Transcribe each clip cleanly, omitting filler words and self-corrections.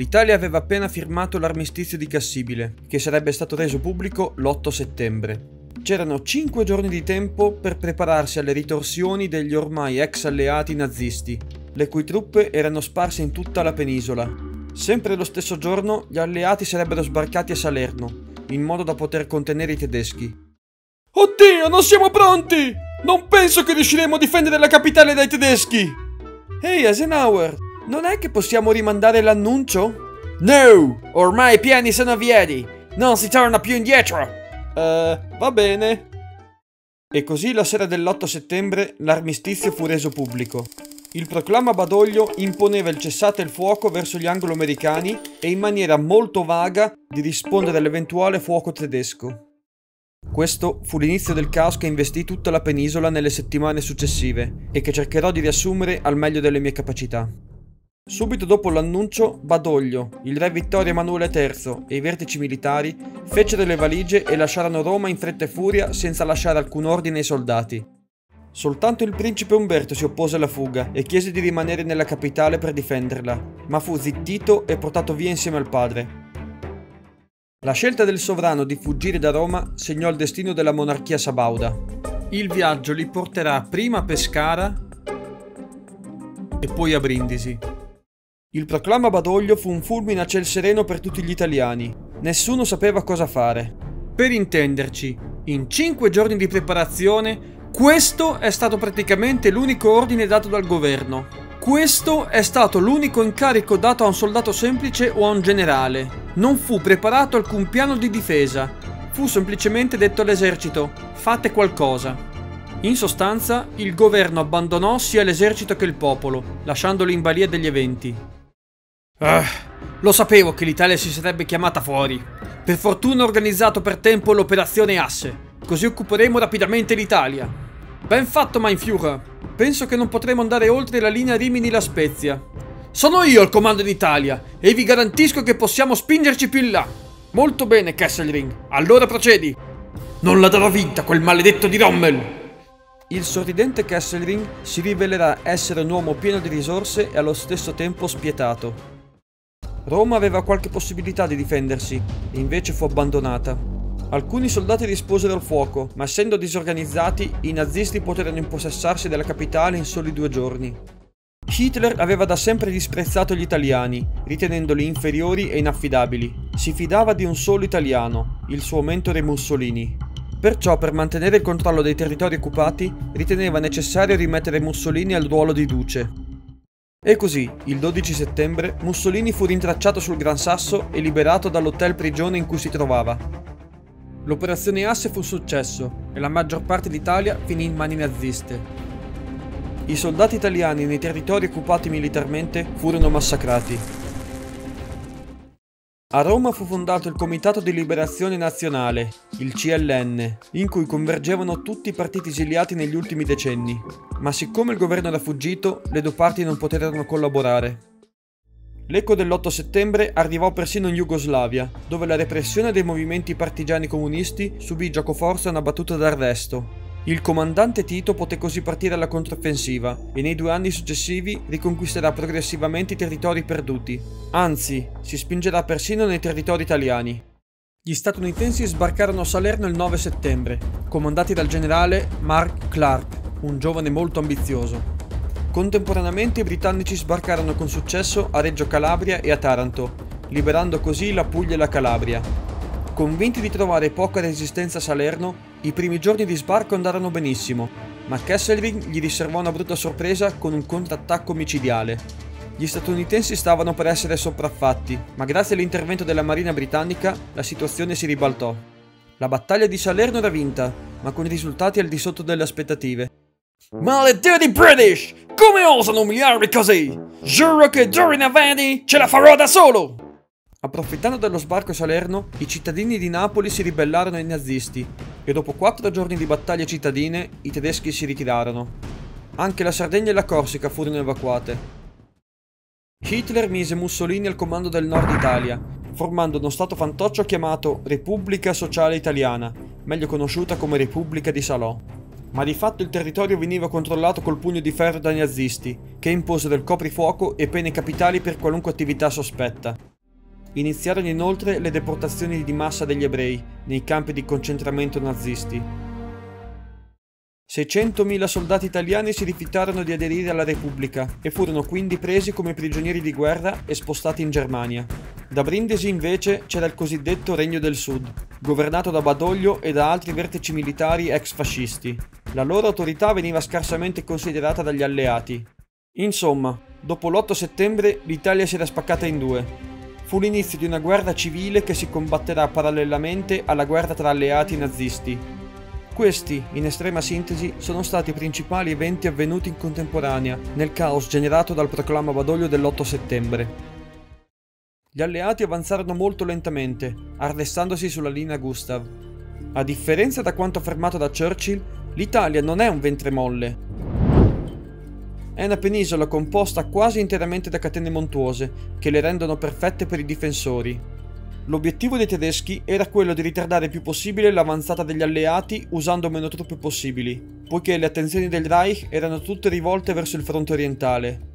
L'Italia aveva appena firmato l'armistizio di Cassibile, che sarebbe stato reso pubblico l'8 settembre. C'erano 5 giorni di tempo per prepararsi alle ritorsioni degli ormai ex alleati nazisti, le cui truppe erano sparse in tutta la penisola. Sempre lo stesso giorno gli alleati sarebbero sbarcati a Salerno, in modo da poter contenere i tedeschi. Oddio, non siamo pronti! Non penso che riusciremo a difendere la capitale dai tedeschi! Ehi, Eisenhower, non è che possiamo rimandare l'annuncio? No! Ormai i piani sono avviati! Non si torna più indietro! Va bene. E così la sera dell'8 settembre l'armistizio fu reso pubblico. Il proclama Badoglio imponeva il cessate il fuoco verso gli anglo-americani e in maniera molto vaga di rispondere all'eventuale fuoco tedesco. Questo fu l'inizio del caos che investì tutta la penisola nelle settimane successive e che cercherò di riassumere al meglio delle mie capacità. Subito dopo l'annuncio, Badoglio, il re Vittorio Emanuele III e i vertici militari fecero le valigie e lasciarono Roma in fretta e furia senza lasciare alcun ordine ai soldati. Soltanto il principe Umberto si oppose alla fuga e chiese di rimanere nella capitale per difenderla, ma fu zittito e portato via insieme al padre. La scelta del sovrano di fuggire da Roma segnò il destino della monarchia sabauda. Il viaggio li porterà prima a Pescara e poi a Brindisi. Il proclama Badoglio fu un fulmine a ciel sereno per tutti gli italiani. Nessuno sapeva cosa fare. Per intenderci, in 5 giorni di preparazione, questo è stato praticamente l'unico ordine dato dal governo. Questo è stato l'unico incarico dato a un soldato semplice o a un generale. Non fu preparato alcun piano di difesa, fu semplicemente detto all'esercito, fate qualcosa. In sostanza, il governo abbandonò sia l'esercito che il popolo, lasciandoli in balia degli eventi. Lo sapevo che l'Italia si sarebbe chiamata fuori. Per fortuna ho organizzato per tempo l'operazione Asse, così occuperemo rapidamente l'Italia. Ben fatto, mein Führer. Penso che non potremo andare oltre la linea Rimini-La Spezia. Sono io al comando d'Italia e vi garantisco che possiamo spingerci più in là. Molto bene, Kesselring. Allora procedi. Non la darò vinta quel maledetto di Rommel. Il sorridente Kesselring si rivelerà essere un uomo pieno di risorse e allo stesso tempo spietato. Roma aveva qualche possibilità di difendersi e invece fu abbandonata. Alcuni soldati risposero al fuoco, ma essendo disorganizzati, i nazisti poterono impossessarsi della capitale in soli 2 giorni. Hitler aveva da sempre disprezzato gli italiani, ritenendoli inferiori e inaffidabili. Si fidava di un solo italiano, il suo mentore Mussolini. Perciò, per mantenere il controllo dei territori occupati, riteneva necessario rimettere Mussolini al ruolo di duce. E così, il 12 settembre, Mussolini fu rintracciato sul Gran Sasso e liberato dall'hotel prigione in cui si trovava. L'operazione Asse fu un successo e la maggior parte d'Italia finì in mani naziste. I soldati italiani nei territori occupati militarmente furono massacrati. A Roma fu fondato il Comitato di Liberazione Nazionale, il CLN, in cui convergevano tutti i partiti esiliati negli ultimi decenni, ma siccome il governo era fuggito, le due parti non poterono collaborare. L'eco dell'8 settembre arrivò persino in Jugoslavia, dove la repressione dei movimenti partigiani comunisti subì giocoforza una battuta d'arresto. Il comandante Tito poté così partire alla controffensiva e nei 2 anni successivi riconquisterà progressivamente i territori perduti. Anzi, si spingerà persino nei territori italiani. Gli statunitensi sbarcarono a Salerno il 9 settembre, comandati dal generale Mark Clark, un giovane molto ambizioso. Contemporaneamente i britannici sbarcarono con successo a Reggio Calabria e a Taranto, liberando così la Puglia e la Calabria. Convinti di trovare poca resistenza a Salerno, i primi giorni di sbarco andarono benissimo, ma Kesselring gli riservò una brutta sorpresa con un contrattacco micidiale. Gli statunitensi stavano per essere sopraffatti, ma grazie all'intervento della marina britannica la situazione si ribaltò. La battaglia di Salerno era vinta, ma con risultati al di sotto delle aspettative. Maledetti British! Come osano umiliarmi così? Giuro che d'ora in avanti ce la farò da solo! Approfittando dello sbarco a Salerno, i cittadini di Napoli si ribellarono ai nazisti e dopo 4 giorni di battaglie cittadine i tedeschi si ritirarono. Anche la Sardegna e la Corsica furono evacuate. Hitler mise Mussolini al comando del Nord Italia, formando uno stato fantoccio chiamato Repubblica Sociale Italiana, meglio conosciuta come Repubblica di Salò. Ma di fatto il territorio veniva controllato col pugno di ferro dai nazisti, che imposero il coprifuoco e pene capitali per qualunque attività sospetta. Iniziarono inoltre le deportazioni di massa degli ebrei nei campi di concentramento nazisti. 600.000 soldati italiani si rifiutarono di aderire alla Repubblica e furono quindi presi come prigionieri di guerra e spostati in Germania. Da Brindisi invece c'era il cosiddetto Regno del Sud, governato da Badoglio e da altri vertici militari ex fascisti. La loro autorità veniva scarsamente considerata dagli alleati. Insomma, dopo l'8 settembre l'Italia si era spaccata in due. Fu l'inizio di una guerra civile che si combatterà parallelamente alla guerra tra alleati nazisti. Questi, in estrema sintesi, sono stati i principali eventi avvenuti in contemporanea nel caos generato dal proclama Badoglio dell'8 settembre. Gli alleati avanzarono molto lentamente, arrestandosi sulla linea Gustav. A differenza da quanto affermato da Churchill, l'Italia non è un ventre molle. È una penisola composta quasi interamente da catene montuose, che le rendono perfette per i difensori. L'obiettivo dei tedeschi era quello di ritardare il più possibile l'avanzata degli alleati usando meno truppe possibili, poiché le attenzioni del Reich erano tutte rivolte verso il fronte orientale.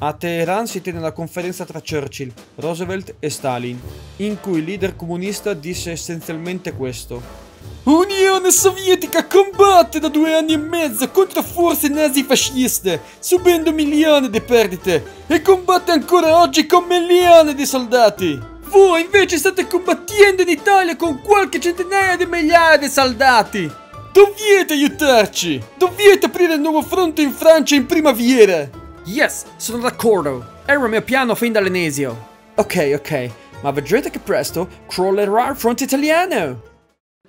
A Teheran si tenne una conferenza tra Churchill, Roosevelt e Stalin, in cui il leader comunista disse essenzialmente questo. Unione Sovietica combatte da 2 anni e mezzo contro forze nazifasciste, subendo milioni di perdite, e combatte ancora oggi con milioni di soldati. Voi invece state combattendo in Italia con qualche centinaia di migliaia di soldati. Dovete aiutarci, dovete aprire il nuovo fronte in Francia in primavera. Yes, sono d'accordo, era il mio piano fin dall'inizio. Ok, ma vedrete che presto crollerà il fronte italiano.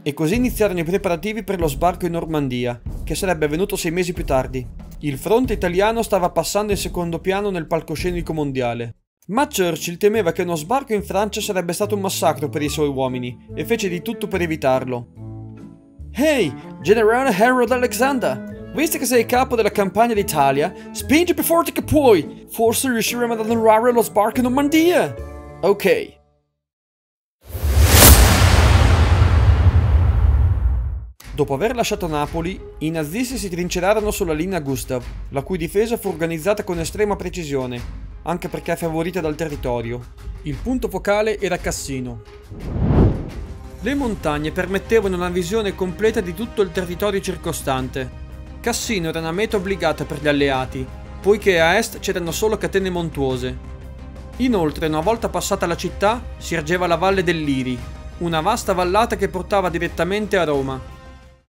E così iniziarono i preparativi per lo sbarco in Normandia, che sarebbe avvenuto 6 mesi più tardi. Il fronte italiano stava passando in secondo piano nel palcoscenico mondiale. Ma Churchill temeva che uno sbarco in Francia sarebbe stato un massacro per i suoi uomini, e fece di tutto per evitarlo. Hey, generale Harold Alexander, visto che sei capo della campagna d'Italia, spingi più forte che puoi, forse riusciremo ad annullare lo sbarco in Normandia. Ok. Dopo aver lasciato Napoli, i nazisti si trincerarono sulla linea Gustav, la cui difesa fu organizzata con estrema precisione, anche perché favorita dal territorio. Il punto focale era Cassino. Le montagne permettevano una visione completa di tutto il territorio circostante. Cassino era una meta obbligata per gli alleati, poiché a est c'erano solo catene montuose. Inoltre, una volta passata la città, si ergeva la valle dell'Iri, una vasta vallata che portava direttamente a Roma.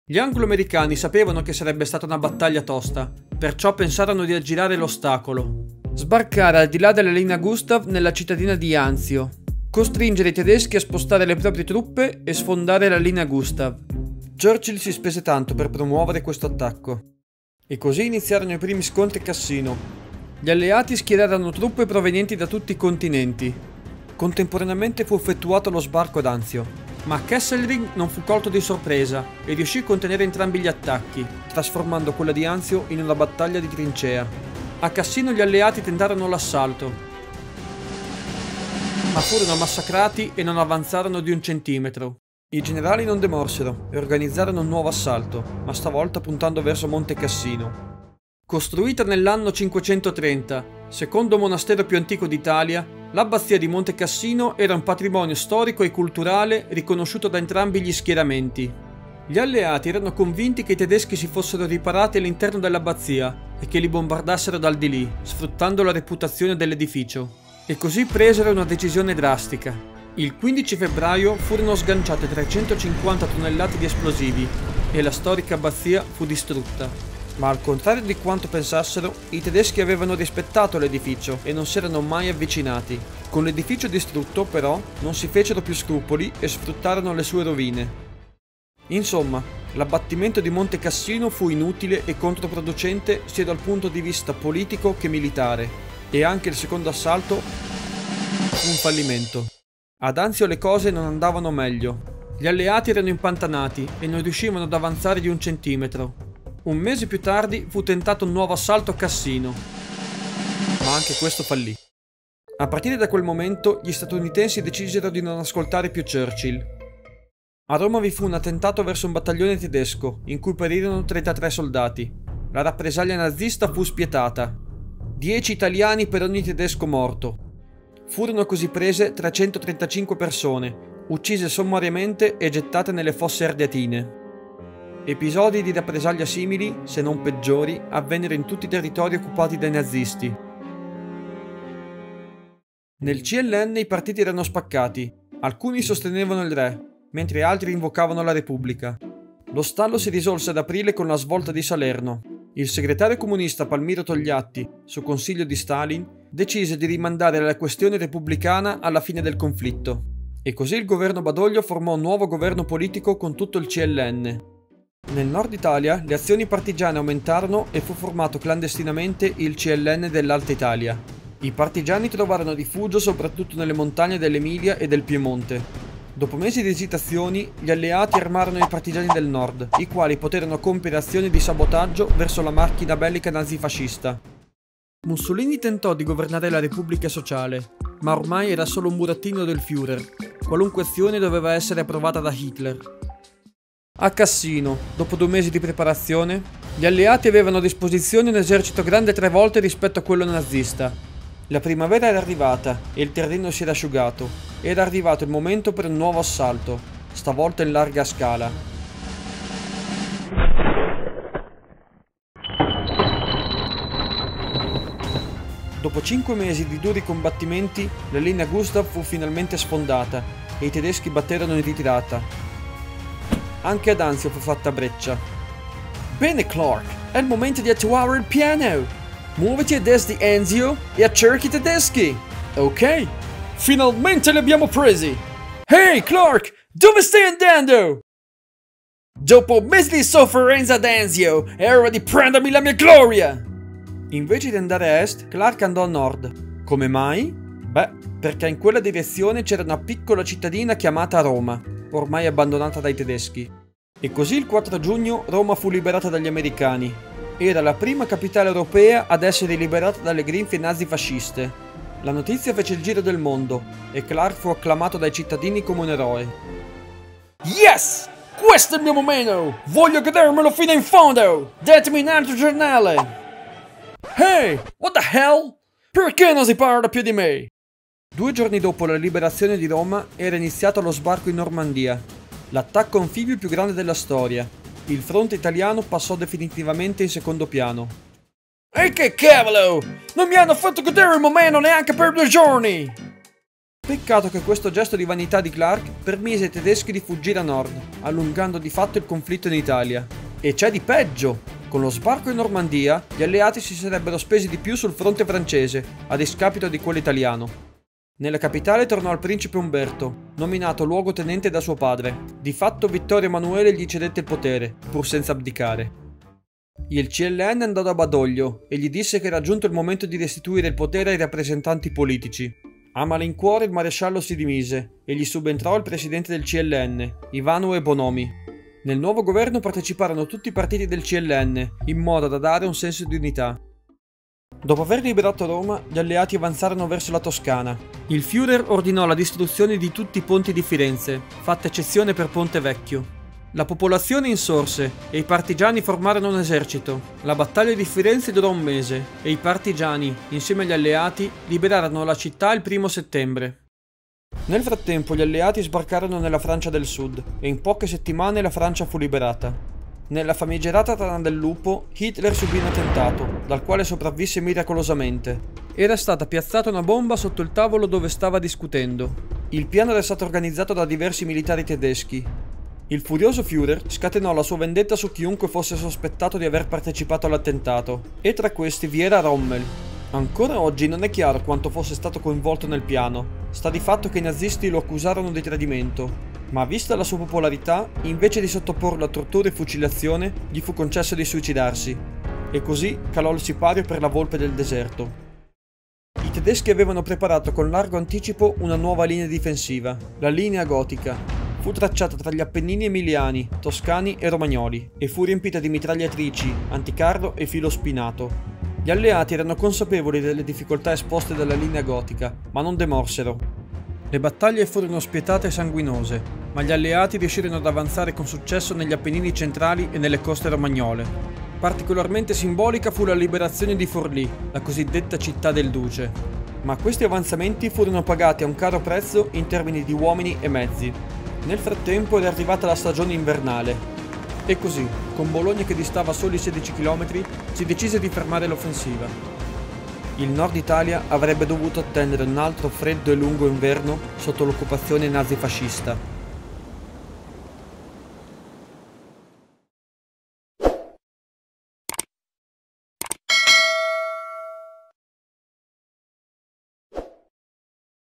Gli anglo-americani sapevano che sarebbe stata una battaglia tosta, perciò pensarono di aggirare l'ostacolo. Sbarcare al di là della linea Gustav nella cittadina di Anzio, costringere i tedeschi a spostare le proprie truppe e sfondare la linea Gustav. Churchill si spese tanto per promuovere questo attacco. E così iniziarono i primi scontri a Cassino. Gli alleati schierarono truppe provenienti da tutti i continenti. Contemporaneamente fu effettuato lo sbarco ad Anzio. Ma Kesselring non fu colto di sorpresa e riuscì a contenere entrambi gli attacchi, trasformando quella di Anzio in una battaglia di trincea. A Cassino gli alleati tentarono l'assalto, ma furono massacrati e non avanzarono di un centimetro. I generali non demorsero e organizzarono un nuovo assalto, ma stavolta puntando verso Monte Cassino. Costruita nell'anno 530, secondo monastero più antico d'Italia, l'abbazia di Monte Cassino era un patrimonio storico e culturale riconosciuto da entrambi gli schieramenti. Gli alleati erano convinti che i tedeschi si fossero riparati all'interno dell'abbazia e che li bombardassero dal di lì, sfruttando la reputazione dell'edificio. E così presero una decisione drastica. Il 15 febbraio furono sganciate 350 tonnellate di esplosivi e la storica abbazia fu distrutta. Ma al contrario di quanto pensassero, i tedeschi avevano rispettato l'edificio e non si erano mai avvicinati. Con l'edificio distrutto, però, non si fecero più scrupoli e sfruttarono le sue rovine. Insomma, l'abbattimento di Monte Cassino fu inutile e controproducente sia dal punto di vista politico che militare, e anche il secondo assalto fu un fallimento. Ad Anzio le cose non andavano meglio. Gli alleati erano impantanati e non riuscivano ad avanzare di un centimetro. Un mese più tardi fu tentato un nuovo assalto a Cassino, ma anche questo fallì. A partire da quel momento gli statunitensi decisero di non ascoltare più Churchill. A Roma vi fu un attentato verso un battaglione tedesco in cui perirono 33 soldati. La rappresaglia nazista fu spietata. 10 italiani per ogni tedesco morto. Furono così prese 335 persone, uccise sommariamente e gettate nelle fosse ardeatine. Episodi di rappresaglia simili, se non peggiori, avvennero in tutti i territori occupati dai nazisti. Nel CLN i partiti erano spaccati, alcuni sostenevano il re, mentre altri invocavano la Repubblica. Lo stallo si risolse ad aprile con la svolta di Salerno. Il segretario comunista Palmiro Togliatti, su consiglio di Stalin, decise di rimandare la questione repubblicana alla fine del conflitto. E così il governo Badoglio formò un nuovo governo politico con tutto il CLN. Nel nord Italia le azioni partigiane aumentarono e fu formato clandestinamente il CLN dell'Alta Italia. I partigiani trovarono rifugio soprattutto nelle montagne dell'Emilia e del Piemonte. Dopo mesi di esitazioni, gli alleati armarono i partigiani del nord, i quali poterono compiere azioni di sabotaggio verso la macchina bellica nazifascista. Mussolini tentò di governare la Repubblica Sociale, ma ormai era solo un burattino del Führer. Qualunque azione doveva essere approvata da Hitler. A Cassino, dopo 2 mesi di preparazione, gli alleati avevano a disposizione un esercito grande 3 volte rispetto a quello nazista. La primavera era arrivata e il terreno si era asciugato. Era arrivato il momento per un nuovo assalto, stavolta in larga scala. Dopo 5 mesi di duri combattimenti, la linea Gustav fu finalmente sfondata e i tedeschi batterono in ritirata. Anche ad Anzio fu fatta breccia. Bene Clark, è il momento di attuare il piano! Muoviti a destra di Anzio e accerchi i tedeschi! Ok, finalmente li abbiamo presi! Hey Clark, dove stai andando? Dopo mesi di sofferenza ad Anzio, è ora di prendermi la mia gloria! Invece di andare a est, Clark andò a nord. Come mai? Beh, perché in quella direzione c'era una piccola cittadina chiamata Roma, ormai abbandonata dai tedeschi. E così il 4 giugno Roma fu liberata dagli americani. Era la prima capitale europea ad essere liberata dalle grinfie nazifasciste. La notizia fece il giro del mondo e Clark fu acclamato dai cittadini come un eroe. Yes! Questo è il mio momento! Voglio godermelo fino in fondo! Datemi un altro giornale! Hey! What the hell? Perché non si parla più di me? 2 giorni dopo la liberazione di Roma era iniziato lo sbarco in Normandia, l'attacco anfibio più grande della storia. Il fronte italiano passò definitivamente in secondo piano. E che cavolo! Non mi hanno fatto godere il momento neanche per 2 giorni! Peccato che questo gesto di vanità di Clark permise ai tedeschi di fuggire a nord, allungando di fatto il conflitto in Italia. E c'è di peggio! Con lo sbarco in Normandia, gli alleati si sarebbero spesi di più sul fronte francese, a discapito di quello italiano. Nella capitale tornò il principe Umberto, nominato luogotenente da suo padre. Di fatto Vittorio Emanuele gli cedette il potere, pur senza abdicare. Il CLN andò da Badoglio e gli disse che era giunto il momento di restituire il potere ai rappresentanti politici. A malincuore il maresciallo si dimise e gli subentrò il presidente del CLN, Ivano e Bonomi. Nel nuovo governo parteciparono tutti i partiti del CLN, in modo da dare un senso di unità. Dopo aver liberato Roma, gli alleati avanzarono verso la Toscana. Il Führer ordinò la distruzione di tutti i ponti di Firenze, fatta eccezione per Ponte Vecchio. La popolazione insorse e i partigiani formarono un esercito. La battaglia di Firenze durò 1 mese e i partigiani, insieme agli alleati, liberarono la città il 1° settembre. Nel frattempo gli alleati sbarcarono nella Francia del Sud e in poche settimane la Francia fu liberata. Nella famigerata Tana del Lupo, Hitler subì un attentato, dal quale sopravvisse miracolosamente. Era stata piazzata una bomba sotto il tavolo dove stava discutendo. Il piano era stato organizzato da diversi militari tedeschi. Il furioso Führer scatenò la sua vendetta su chiunque fosse sospettato di aver partecipato all'attentato, e tra questi vi era Rommel. Ancora oggi non è chiaro quanto fosse stato coinvolto nel piano. Sta di fatto che i nazisti lo accusarono di tradimento. Ma vista la sua popolarità, invece di sottoporlo a tortura e fucilazione, gli fu concesso di suicidarsi. E così calò il sipario per la volpe del deserto. I tedeschi avevano preparato con largo anticipo una nuova linea difensiva, la linea gotica. Fu tracciata tra gli Appennini emiliani, toscani e romagnoli, e fu riempita di mitragliatrici, anticarro e filo spinato. Gli alleati erano consapevoli delle difficoltà esposte dalla linea gotica, ma non demorsero. Le battaglie furono spietate e sanguinose, ma gli alleati riuscirono ad avanzare con successo negli Appennini centrali e nelle coste romagnole. Particolarmente simbolica fu la liberazione di Forlì, la cosiddetta città del Duce. ma questi avanzamenti furono pagati a un caro prezzo in termini di uomini e mezzi. Nel frattempo era arrivata la stagione invernale e così, con Bologna che distava soli 16 km, si decise di fermare l'offensiva. Il nord Italia avrebbe dovuto attendere un altro freddo e lungo inverno sotto l'occupazione nazifascista.